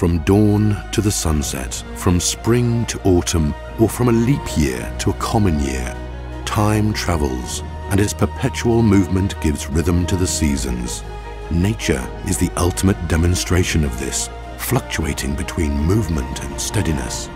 From dawn to the sunset, from spring to autumn, or from a leap year to a common year, time travels, and its perpetual movement gives rhythm to the seasons. Nature is the ultimate demonstration of this, fluctuating between movement and steadiness.